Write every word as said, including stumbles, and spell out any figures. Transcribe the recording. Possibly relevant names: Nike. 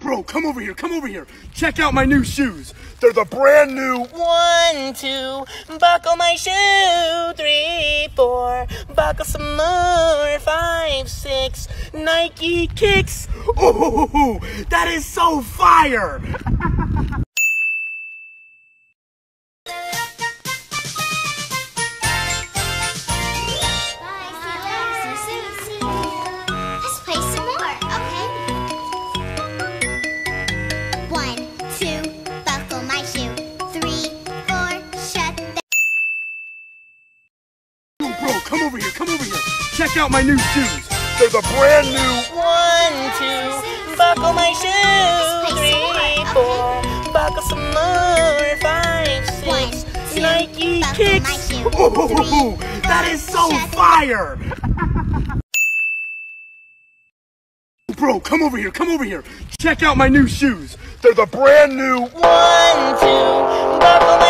bro, come over here, come over here. Check out my new shoes. They're the brand new. One, two, buckle my shoe. Three, four, buckle some more. Five, six, Nike kicks. Ooh, that is so fire. Come over here, come over here. Check out my new shoes. They're the brand new. One, two, buckle my shoes. Three, four, buckle some more. Five, six, Nike kicks. Ooh, that is so fire. Bro, come over here, come over here. Check out my new shoes. They're the brand new. One, two, buckle my